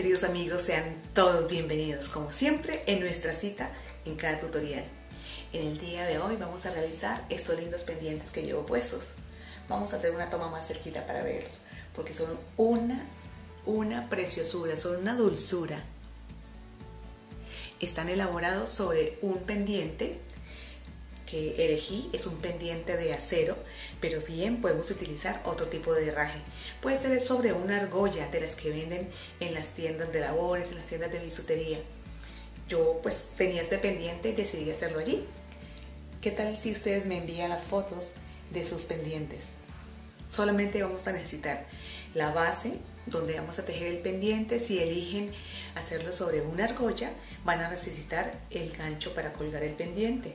queridos amigos, sean todos bienvenidos como siempre en nuestra cita en cada tutorial. En el día de hoy vamos a realizar estos lindos pendientes que llevo puestos. Vamos a hacer una toma más cerquita para verlos, porque son una preciosura, son una dulzura. Están elaborados sobre un pendiente que elegí, es un pendiente de acero, pero bien podemos utilizar otro tipo de herraje. Puede ser sobre una argolla de las que venden en las tiendas de labores, en las tiendas de bisutería. Yo pues tenía este pendiente y decidí hacerlo allí. ¿Qué tal si ustedes me envían las fotos de sus pendientes? Solamente vamos a necesitar la base donde vamos a tejer el pendiente. Si eligen hacerlo sobre una argolla, van a necesitar el gancho para colgar el pendiente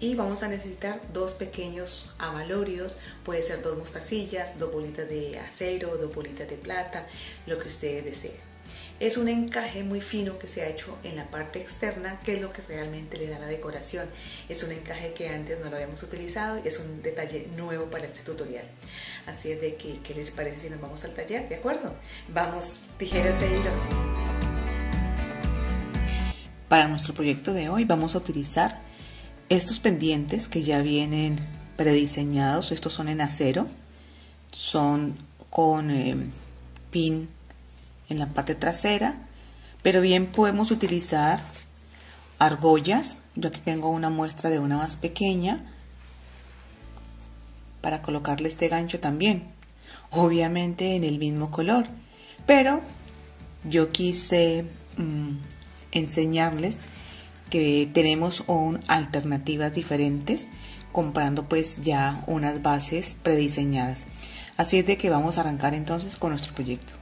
y vamos a necesitar dos pequeños abalorios, puede ser dos mostacillas, dos bolitas de acero, dos bolitas de plata, lo que ustedes deseen. Es un encaje muy fino que se ha hecho en la parte externa, que es lo que realmente le da la decoración. Es un encaje que antes no lo habíamos utilizado y es un detalle nuevo para este tutorial. Así es de que, ¿qué les parece si nos vamos al taller? ¿De acuerdo? Vamos, tijeras e hilo. Para nuestro proyecto de hoy vamos a utilizar estos pendientes que ya vienen prediseñados. Estos son en acero, son con pin en la parte trasera, pero bien podemos utilizar argollas. Yo aquí tengo una muestra de una más pequeña para colocarle este gancho también, obviamente en el mismo color, pero yo quise enseñarles que tenemos alternativas diferentes comprando pues ya unas bases prediseñadas. Así es de que vamos a arrancar entonces con nuestro proyecto.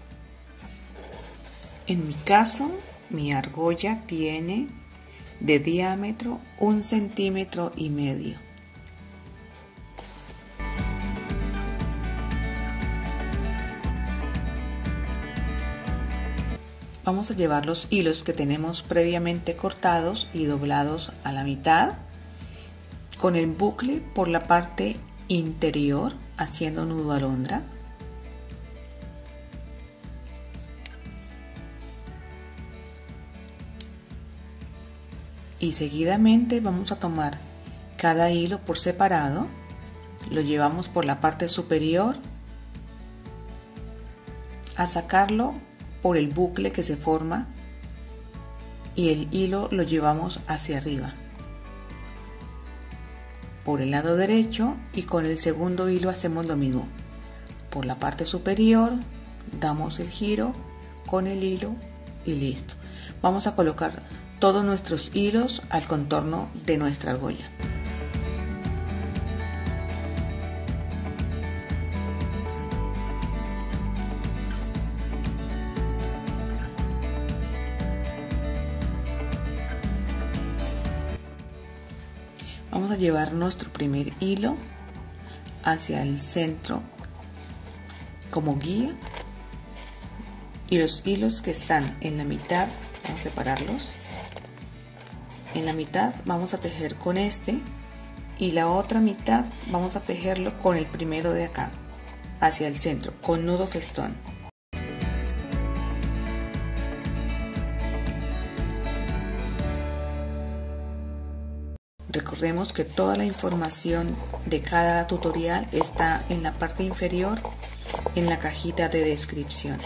En mi caso, mi argolla tiene de diámetro 1,5 cm. Vamos a llevar los hilos que tenemos previamente cortados y doblados a la mitad con el bucle por la parte interior haciendo nudo alondra. Y seguidamente vamos a tomar cada hilo por separado, lo llevamos por la parte superior a sacarlo por el bucle que se forma y el hilo lo llevamos hacia arriba por el lado derecho, y con el segundo hilo hacemos lo mismo. Por la parte superior damos el giro con el hilo y listo. Vamos a colocar todos nuestros hilos al contorno de nuestra argolla. Vamos a llevar nuestro primer hilo hacia el centro como guía, y los hilos que están en la mitad vamos a separarlos. En la mitad vamos a tejer con este y la otra mitad vamos a tejerlo con el primero de acá hacia el centro con nudo festón. Recordemos que toda la información de cada tutorial está en la parte inferior en la cajita de descripción.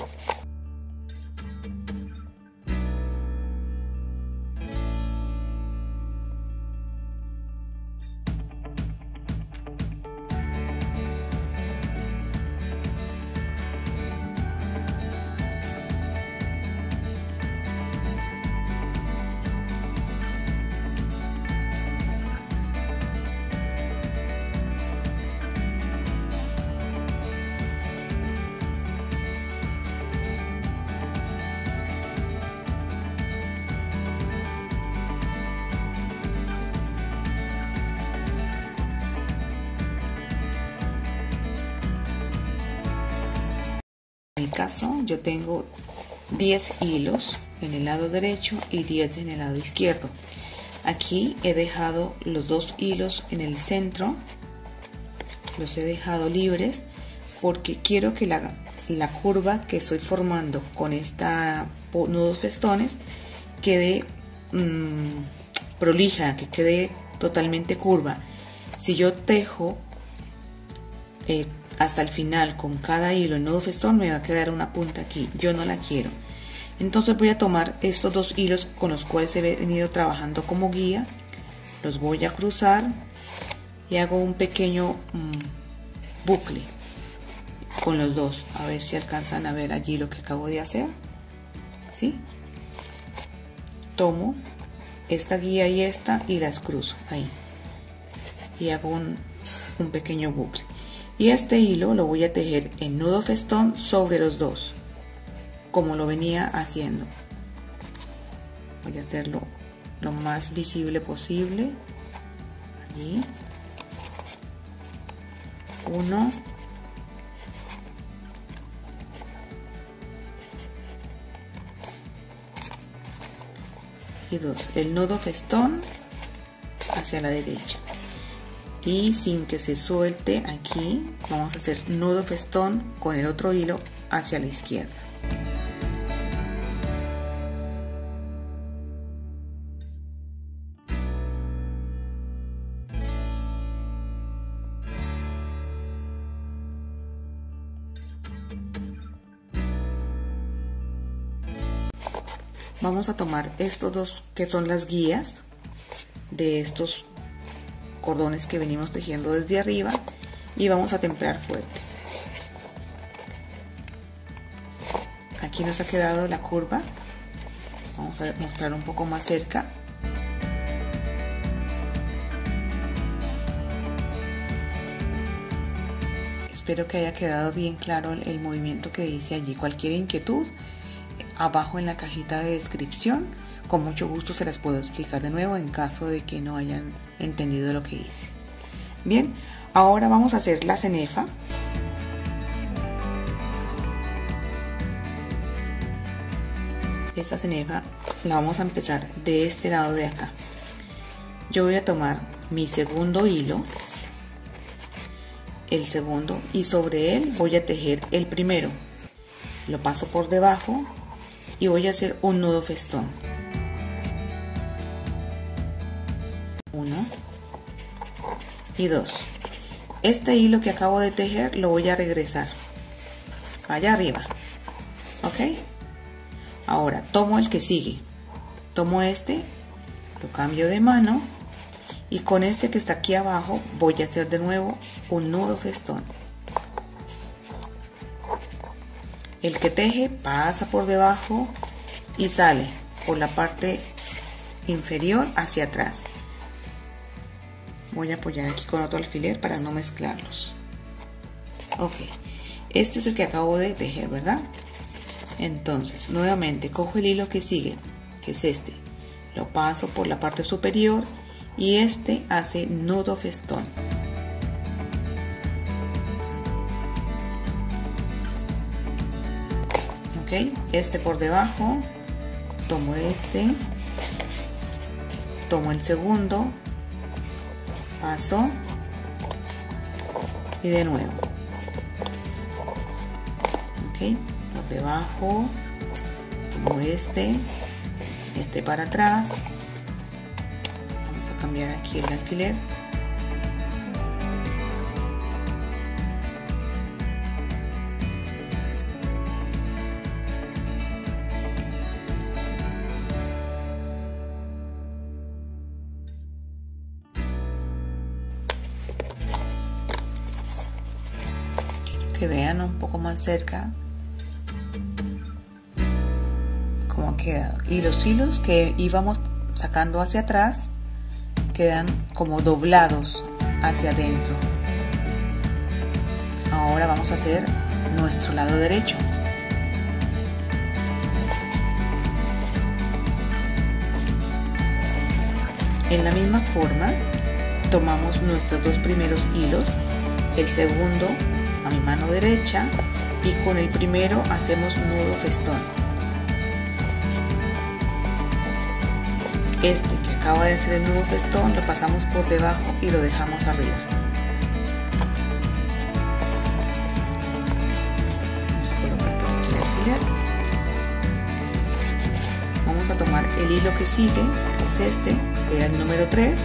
Caso yo tengo 10 hilos en el lado derecho y 10 en el lado izquierdo. Aquí he dejado los dos hilos en el centro, los he dejado libres porque quiero que la curva que estoy formando con esta nudos festones quede prolija, que quede totalmente curva. Si yo tejo hasta el final con cada hilo el nudo festón, me va a quedar una punta aquí, yo no la quiero. Entonces voy a tomar estos dos hilos con los cuales he venido trabajando como guía, los voy a cruzar y hago un pequeño bucle con los dos, a ver si alcanzan a ver allí lo que acabo de hacer, ¿sí? Tomo esta guía y esta y las cruzo ahí y hago un pequeño bucle, y este hilo lo voy a tejer en nudo festón sobre los dos, como lo venía haciendo. Voy a hacerlo lo más visible posible. Allí, uno, y dos, el nudo festón hacia la derecha, y sin que se suelte aquí vamos a hacer nudo festón con el otro hilo hacia la izquierda. Vamos a tomar estos dos que son las guías de estos cordones que venimos tejiendo desde arriba y vamos a templar fuerte. Aquí nos ha quedado la curva, vamos a mostrar un poco más cerca. Espero que haya quedado bien claro el movimiento que hice allí. Cualquier inquietud, abajo en la cajita de descripción, con mucho gusto se las puedo explicar de nuevo en caso de que no hayan entendido lo que hice. Bien, ahora vamos a hacer la cenefa. Esta cenefa la vamos a empezar de este lado de acá. Yo voy a tomar mi segundo hilo, el segundo, y sobre él voy a tejer el primero. Lo paso por debajo y voy a hacer un nudo festón. Uno y dos. Este hilo que acabo de tejer lo voy a regresar allá arriba, ¿ok? Ahora tomo el que sigue, tomo este, lo cambio de mano y con este que está aquí abajo voy a hacer de nuevo un nudo festón. El que teje pasa por debajo y sale por la parte inferior hacia atrás. Voy a apoyar aquí con otro alfiler para no mezclarlos. Ok, este es el que acabo de tejer, ¿verdad? Entonces, nuevamente cojo el hilo que sigue, que es este. Lo paso por la parte superior y este hace nudo festón. Este por debajo, tomo este, tomo el segundo, paso y de nuevo, ok, por debajo, tomo este para atrás, vamos a cambiar aquí el alfiler. Que vean un poco más cerca cómo ha quedado, y los hilos que íbamos sacando hacia atrás quedan como doblados hacia adentro. Ahora vamos a hacer nuestro lado derecho. En la misma forma tomamos nuestros dos primeros hilos, el segundo a mi mano derecha y con el primero hacemos nudo festón. Este que acaba de hacer el nudo festón lo pasamos por debajo y lo dejamos arriba. Vamos a colocar por aquí el alfiler. vamos a tomar el hilo que sigue, que es este, que era el número 3,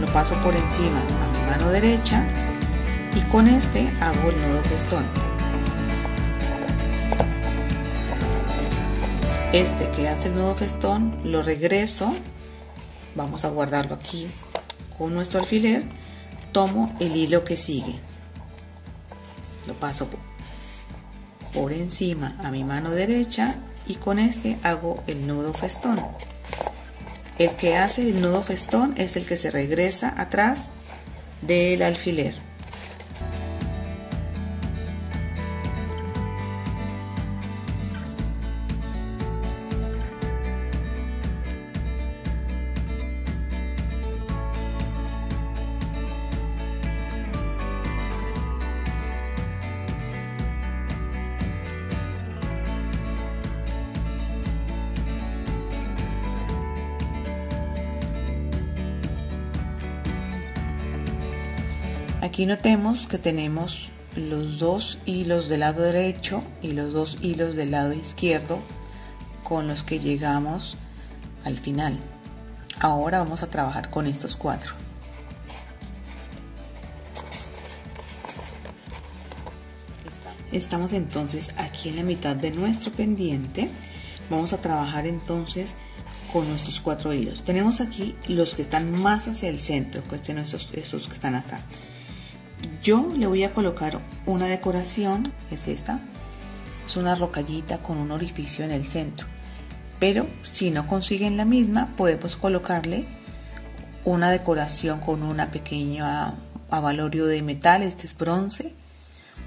lo paso por encima a mi mano derecha y con este hago el nudo pistón. Este que hace el nudo pistón lo regreso, vamos a guardarlo aquí con nuestro alfiler, tomo el hilo que sigue, lo paso por encima a mi mano derecha y con este hago el nudo festón. El que hace el nudo festón es el que se regresa atrás del alfiler. Aquí notemos que tenemos los dos hilos del lado derecho y los dos hilos del lado izquierdo con los que llegamos al final. Ahora vamos a trabajar con estos 4. Estamos entonces aquí en la mitad de nuestro pendiente. Vamos a trabajar entonces con nuestros 4 hilos. Tenemos aquí los que están más hacia el centro, que son estos que están acá. Yo le voy a colocar una decoración, es esta, es una rocallita con un orificio en el centro, pero si no consiguen la misma podemos colocarle una decoración con una pequeña abalorio de metal, este es bronce,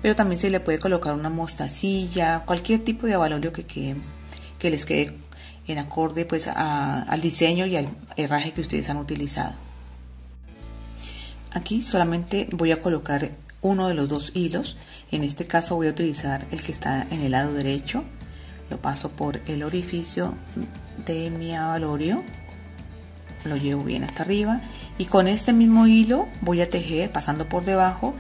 pero también se le puede colocar una mostacilla, cualquier tipo de abalorio que les quede en acorde pues al diseño y al herraje que ustedes han utilizado. Aquí solamente voy a colocar uno de los 2 hilos, en este caso voy a utilizar el que está en el lado derecho, lo paso por el orificio de mi abalorio, lo llevo bien hasta arriba y con este mismo hilo voy a tejer pasando por debajo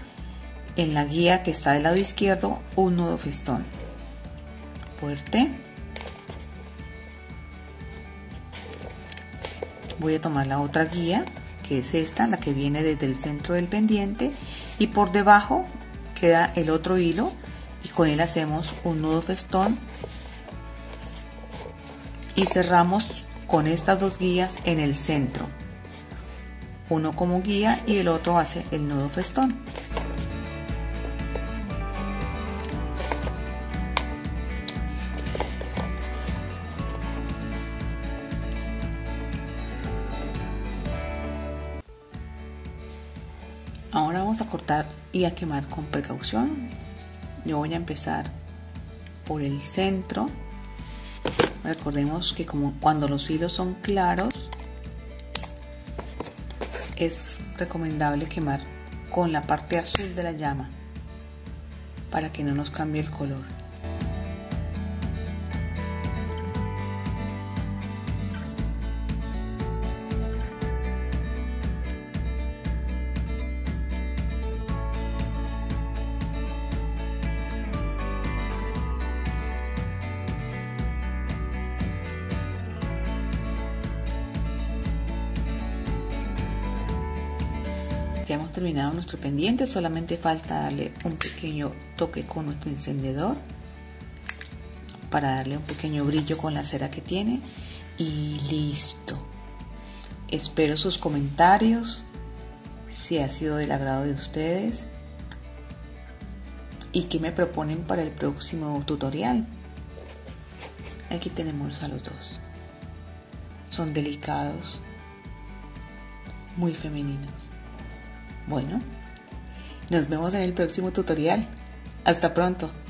en la guía que está del lado izquierdo un nudo festón fuerte. Voy a tomar la otra guía, que es esta, la que viene desde el centro del pendiente, y por debajo queda el otro hilo y con él hacemos un nudo festón y cerramos con estas 2 guías en el centro, uno como guía y el otro hace el nudo festón. Ahora vamos a cortar y a quemar con precaución. Yo voy a empezar por el centro. Recordemos que como cuando los hilos son claros es recomendable quemar con la parte azul de la llama para que no nos cambie el color. Ya hemos terminado nuestro pendiente, solamente falta darle un pequeño toque con nuestro encendedor para darle un pequeño brillo con la cera que tiene y listo. Espero sus comentarios, si ha sido del agrado de ustedes y qué me proponen para el próximo tutorial. Aquí tenemos a los 2, son delicados, muy femeninos. Bueno, nos vemos en el próximo tutorial. Hasta pronto.